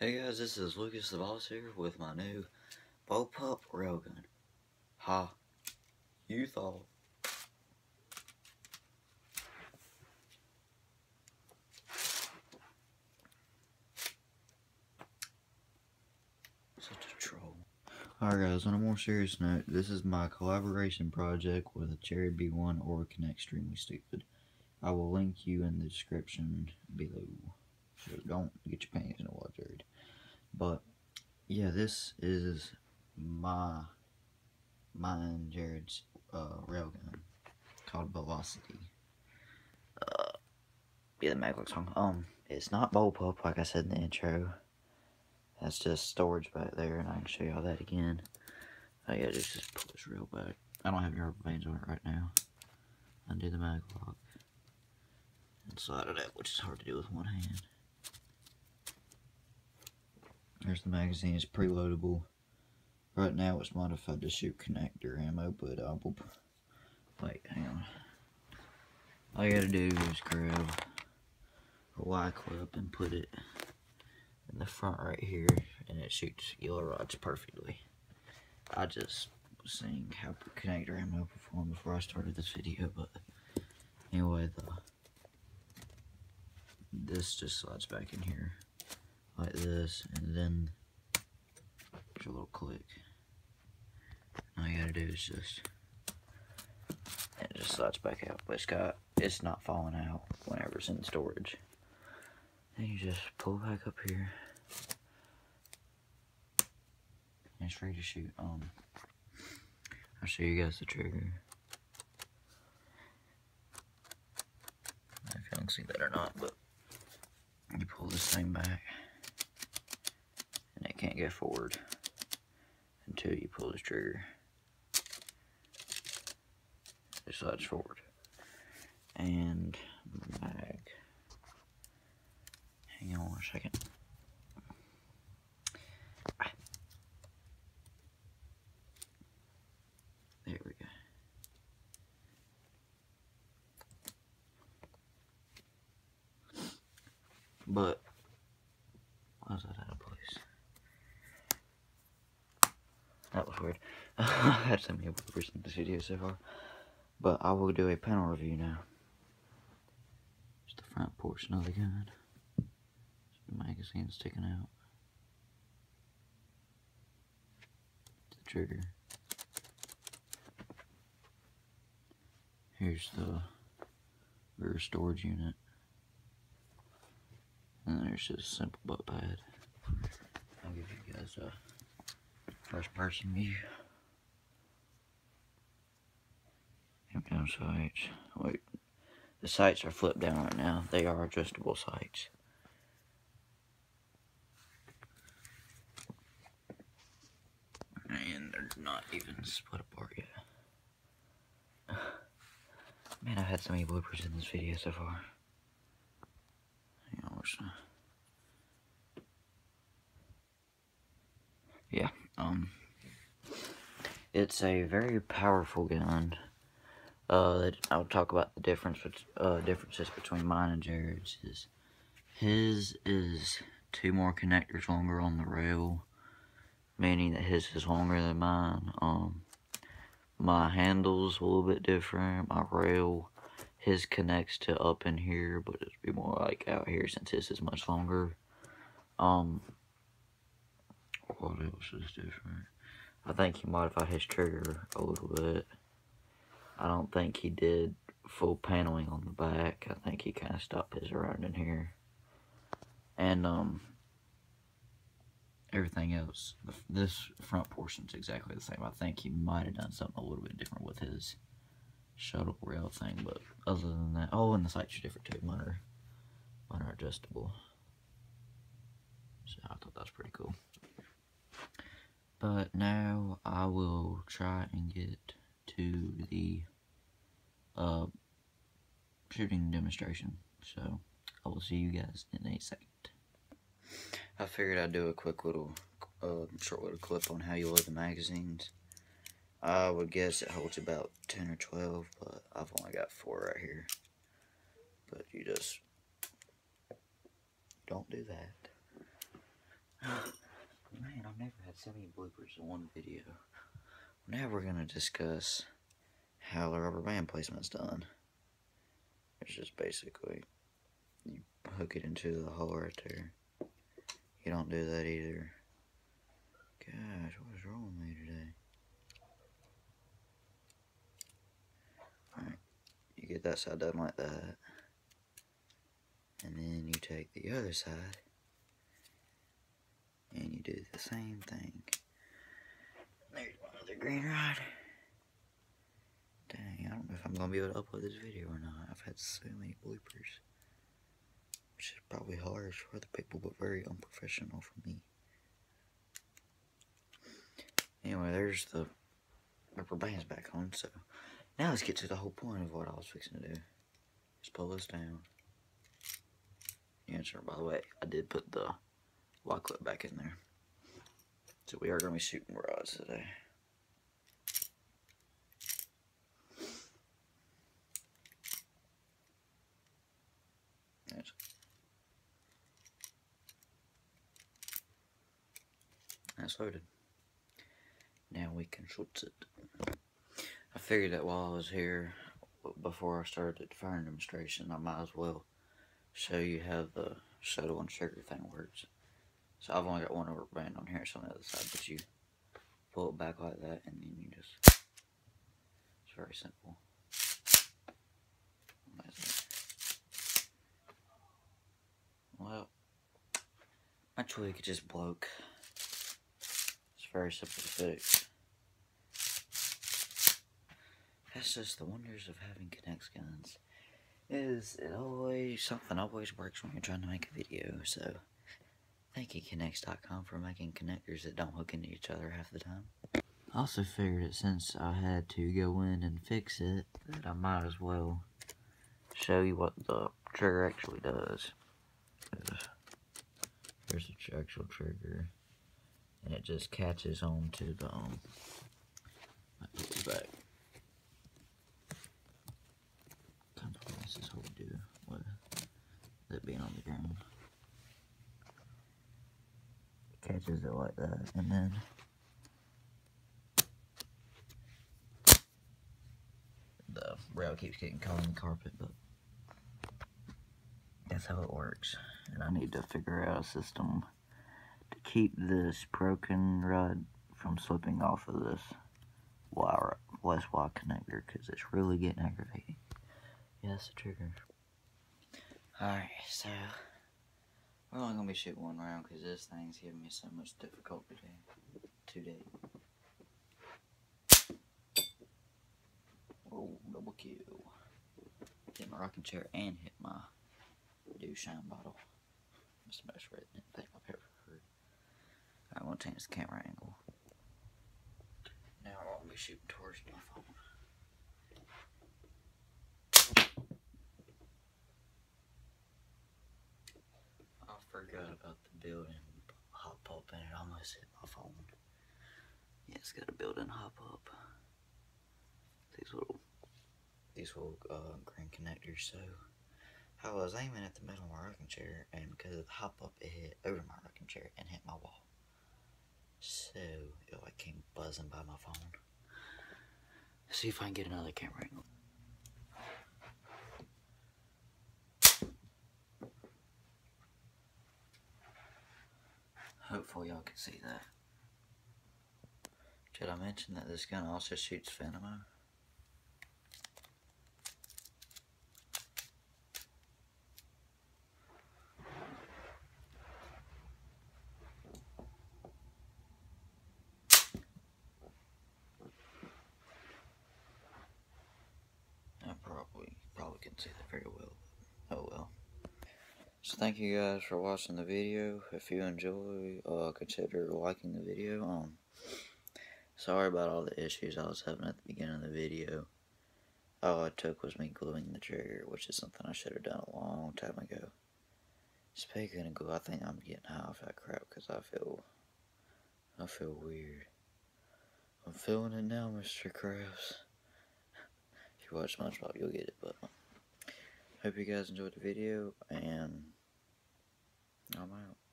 Hey guys, this is Lucas the Boss here with my new bullpup railgun. Ha, you thought. Such a troll. Alright guys, on a more serious note, this is my collaboration project with jarredb1 or Knextremely Stupid. I will link you in the description below. So don't get your pants in a while, Jared. But yeah, this is mine, Jared's railgun called Velocity. Be the Maglock song. It's not bullpup like I said in the intro. That's just storage back there, and I can show y'all that again. I gotta just pull this rail back. I don't have any rubber bands on it right now. Undo the Maglock. Inside of that, which is hard to do with one hand. There's the magazine. It's preloadable. Right now it's modified to shoot connector ammo, but I will... Wait, hang on. All you gotta do is grab a Y-clip and put it in the front right here, and it shoots yellow rods perfectly. I just was seeing how connector ammo performed before I started this video, but anyway, this just slides back in here like this, and then there's a little click. All you gotta do is it just slides back out, but it's not falling out whenever it's in storage. Then you just pull back up here, and it's ready to shoot. I'll show you guys the trigger. I don't know if y'all can see that or not, but you pull this thing back, and it can't go forward until you pull this trigger. It slides forward. And back. Hang on a second. There we go. But, why is that out of place? That was weird. I've had so many bloopers in this video so far. But I will do a panel review now. It's the front portion of the gun. The magazine sticking out. The trigger. Here's the rear storage unit. And there's just a simple butt pad. I'll give you guys a first person view. Flip down sights. Wait, the sights are flipped down right now. They are adjustable sights. And they're not even split apart yet. Man, I've had so many bloopers in this video so far. Yeah, it's a very powerful gun. I'll talk about the differences between mine and Jared's. His is two more connectors longer on the rail, meaning that his is longer than mine. My handle's a little bit different. My rail. His connects to up in here, but it'd be more like out here since his is much longer. What else is different? I think he modified his trigger a little bit. I don't think he did full paneling on the back. I think he kind of stopped his around in here. And everything else, this front portion's exactly the same. I think he might have done something a little bit different with his shuttle rail thing, but other than that, oh, and the sights are different too. Mine are adjustable, so I thought that was pretty cool. But now I will try and get to the shooting demonstration, so I will see you guys in a second. I figured I'd do a quick little short little clip on how you load the magazines. I would guess it holds about 10 or 12, but I've only got 4 right here. But you just don't do that. had so many bloopers in one video. Now we're going to discuss how the rubber band placement's done. It's just basically, you hook it into the hole right there. You don't do that either. Gosh, what is wrong with me today? Alright, you get that side done like that. And then you take the other side. And you do the same thing. There's my other green rod. Dang, I don't know if I'm going to be able to upload this video or not. I've had so many bloopers. Which is probably harsh for other people, but very unprofessional for me. Anyway, there's the rubber bands back on, so... Now let's get to the whole point of what I was fixing to do. Just pull this down. Yeah, sure, by the way, I did put the lock clip back in there. So we are going to be shooting rods today. That's loaded. Now we can shoot it. I figured that while I was here, before I started the firing demonstration, I might as well show you how the shuttle and trigger thing works. So I've only got one rubber band on here, it's on the other side, but you pull it back like that, and then you just, it's very simple. Well, my twig just broke. It's very simple to fix. That's just the wonders of having Knex guns. Something always works when you're trying to make a video, so thank you Knex.com for making connectors that don't hook into each other half the time. I also figured that since I had to go in and fix it, that I might as well show you what the trigger actually does. Here's the actual trigger, and it just catches on to the back. This whole deal with it being on the ground. It catches it like that, and then the rail keeps getting caught in the carpet, but that's how it works. And I need to figure out a system to keep this broken rod from slipping off of this wire, less Y connector, because it's really getting aggravating. Yeah, that's the trigger. Alright, so we're only going to be shooting one round because this thing's giving me so much difficulty today. Oh, double kill. Hit my rocking chair and hit my dew shine bottle. That's the best red thing I've ever heard. I'm going to change the camera angle. Now I won't be shooting towards my phone. I forgot about the build-in hop up, and it almost hit my phone. Yeah, it's got a built-in hop up. These little green connectors. So I was aiming at the middle of my rocking chair, and because of the hop up, it hit over my rocking chair and hit my wall. So it like came buzzing by my phone. Let's see if I can get another camera angle. Hopefully y'all can see that. Did I mention that this gun also shoots Venmo? I probably can see that very well. Oh well. So thank you guys for watching the video. If you enjoy, consider liking the video. Sorry about all the issues I was having at the beginning of the video. All it took was me gluing the trigger, which is something I should have done a long time ago. Speaking of glue, I think I'm getting high off that crap because I feel weird. I'm feeling it now, Mr. Krabs. If you watch Munchpub, you'll get it, but hope you guys enjoyed the video, and I'm out.